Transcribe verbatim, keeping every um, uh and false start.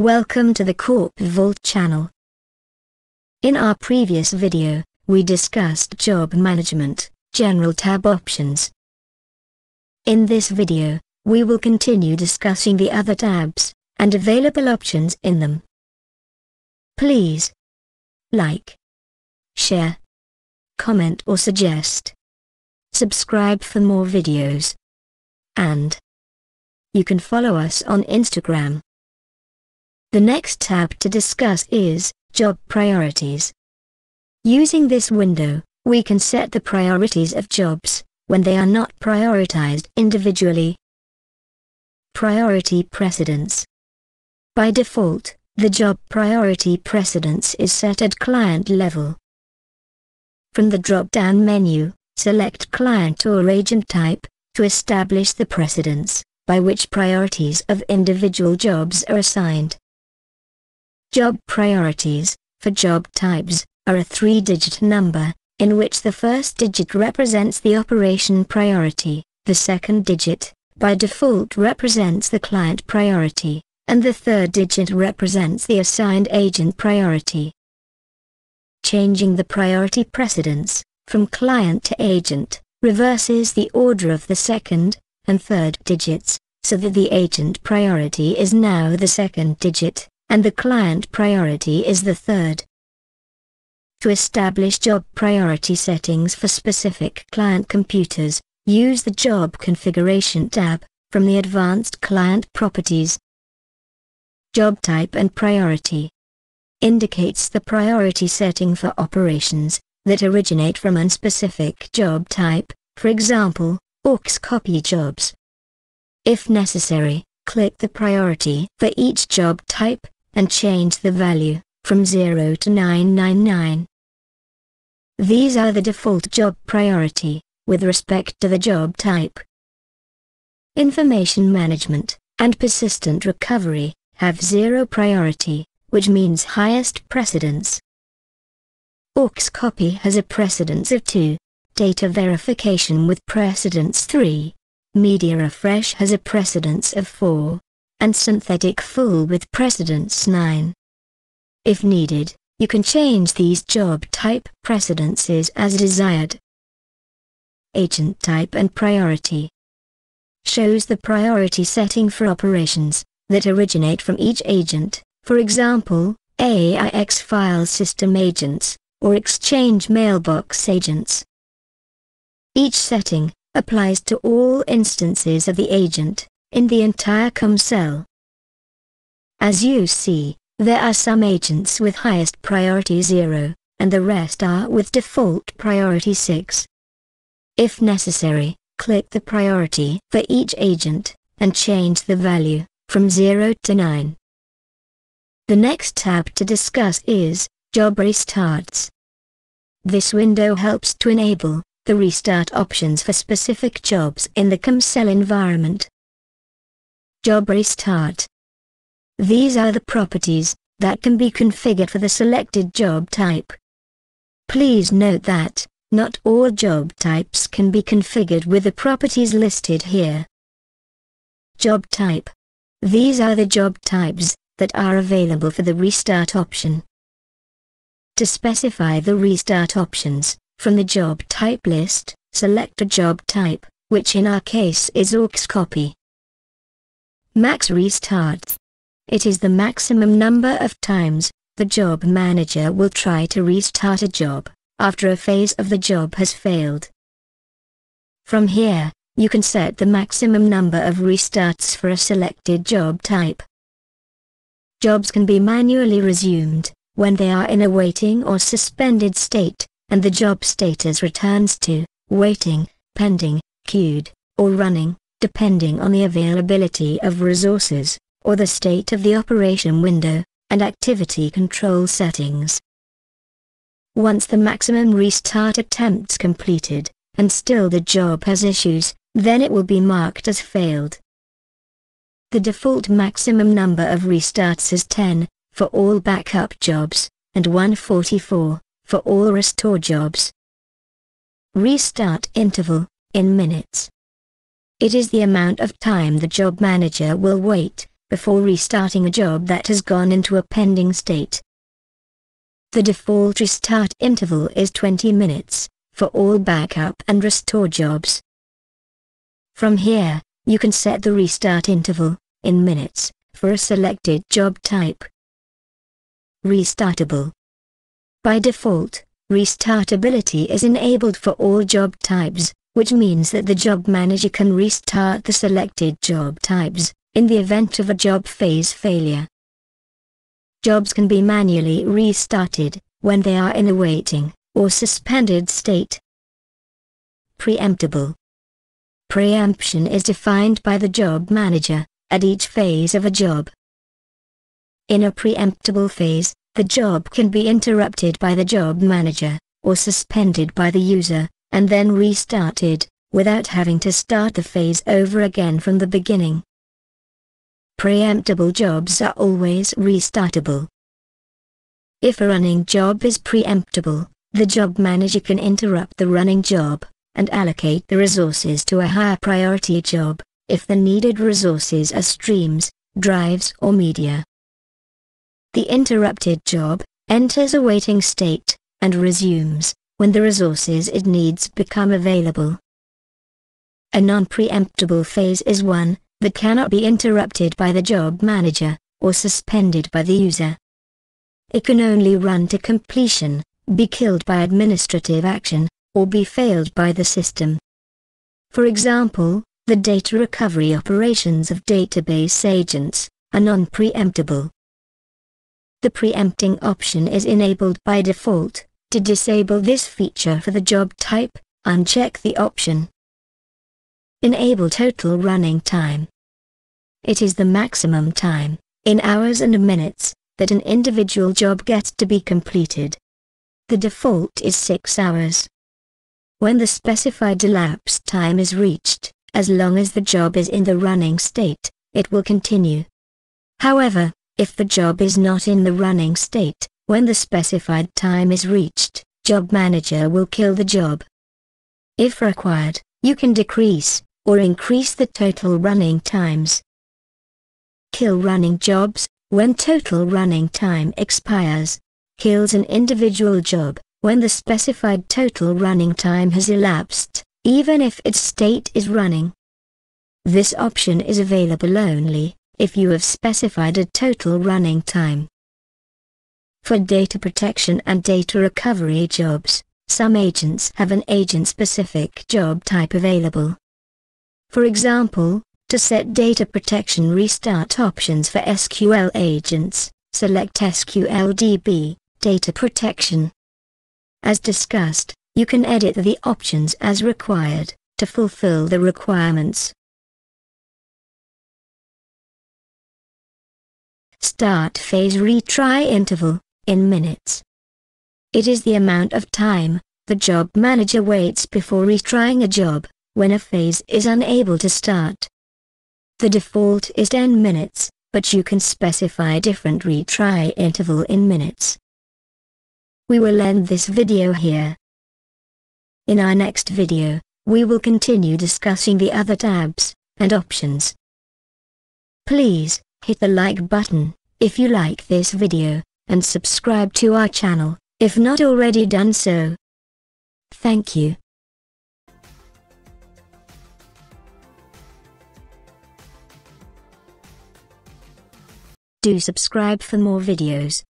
Welcome to the Corp Vault channel. In our previous video, we discussed job management, general tab options. In this video, we will continue discussing the other tabs, and available options in them. Please like, share, comment or suggest, subscribe for more videos, and you can follow us on Instagram. The next tab to discuss is Job Priorities. Using this window, we can set the priorities of jobs when they are not prioritized individually. Priority Precedence. By default, the job priority precedence is set at client level. From the drop-down menu, select Client or Agent Type to establish the precedence by which priorities of individual jobs are assigned. Job priorities, for job types, are a three-digit number, in which the first digit represents the operation priority, the second digit, by default, represents the client priority, and the third digit represents the assigned agent priority. Changing the priority precedence, from client to agent, reverses the order of the second and third digits, so that the agent priority is now the second digit, and the client priority is the third. To establish job priority settings for specific client computers, use the Job Configuration tab from the Advanced Client Properties. Job type and priority indicates the priority setting for operations that originate from a specific job type, for example, aux copy jobs. If necessary, click the priority for each job type and change the value from zero to nine nine nine. These are the default job priority with respect to the job type. Information management and persistent recovery have zero priority, which means highest precedence. aux copy has a precedence of two, data verification with precedence three, media refresh has a precedence of four, and synthetic full with precedence nine. If needed, you can change these job type precedences as desired. Agent type and priority shows the priority setting for operations that originate from each agent, for example, A I X file system agents, or Exchange mailbox agents. Each setting applies to all instances of the agent in the entire C O M cell. As you see, there are some agents with highest priority zero, and the rest are with default priority six. If necessary, click the priority for each agent, and change the value from zero to nine. The next tab to discuss is Job Restarts. This window helps to enable the restart options for specific jobs in the C O M cell environment. Job Restart. These are the properties that can be configured for the selected job type. Please note that not all job types can be configured with the properties listed here. Job type. These are the job types that are available for the restart option. To specify the restart options, from the job type list, select a job type, which in our case is aux copy. Max restarts. It is the maximum number of times the job manager will try to restart a job after a phase of the job has failed. From here, you can set the maximum number of restarts for a selected job type. Jobs can be manually resumed when they are in a waiting or suspended state, and the job status returns to waiting, pending, queued, or running, depending on the availability of resources, or the state of the operation window, and activity control settings. Once the maximum restart attempts completed, and still the job has issues, then it will be marked as failed. The default maximum number of restarts is ten, for all backup jobs, and one hundred forty-four, for all restore jobs. Restart interval, in minutes. It is the amount of time the job manager will wait before restarting a job that has gone into a pending state. The default restart interval is twenty minutes, for all backup and restore jobs. From here, you can set the restart interval, in minutes, for a selected job type. Restartable. By default, restartability is enabled for all job types, which means that the job manager can restart the selected job types, in the event of a job phase failure. Jobs can be manually restarted, when they are in a waiting, or suspended state. Preemptible. Preemption is defined by the job manager, at each phase of a job. In a preemptible phase, the job can be interrupted by the job manager, or suspended by the user, and then restarted, without having to start the phase over again from the beginning. Preemptible jobs are always restartable. If a running job is preemptible, the job manager can interrupt the running job, and allocate the resources to a higher priority job, if the needed resources are streams, drives or media. The interrupted job enters a waiting state, and resumes, when the resources it needs become available. A non-preemptible phase is one, that cannot be interrupted by the job manager, or suspended by the user. It can only run to completion, be killed by administrative action, or be failed by the system. For example, the data recovery operations of database agents are non-preemptible. The preempting option is enabled by default. To disable this feature for the job type, uncheck the option. Enable total running time. It is the maximum time, in hours and minutes, that an individual job gets to be completed. The default is six hours. When the specified elapsed time is reached, as long as the job is in the running state, it will continue. However, if the job is not in the running state, when the specified time is reached, job manager will kill the job. If required, you can decrease, or increase the total running times. Kill running jobs, when total running time expires, kills an individual job, when the specified total running time has elapsed, even if its state is running. This option is available only if you have specified a total running time. For data protection and data recovery jobs, some agents have an agent-specific job type available. For example, to set data protection restart options for S Q L agents, select S Q L D B, Data Protection. As discussed, you can edit the options as required, to fulfill the requirements. Start phase retry interval, in minutes. It is the amount of time, the job manager waits before retrying a job, when a phase is unable to start. The default is ten minutes, but you can specify different retry interval in minutes. We will end this video here. In our next video, we will continue discussing the other tabs and options. Please hit the like button if you like this video, and subscribe to our channel if not already done so. Thank you. Do subscribe for more videos.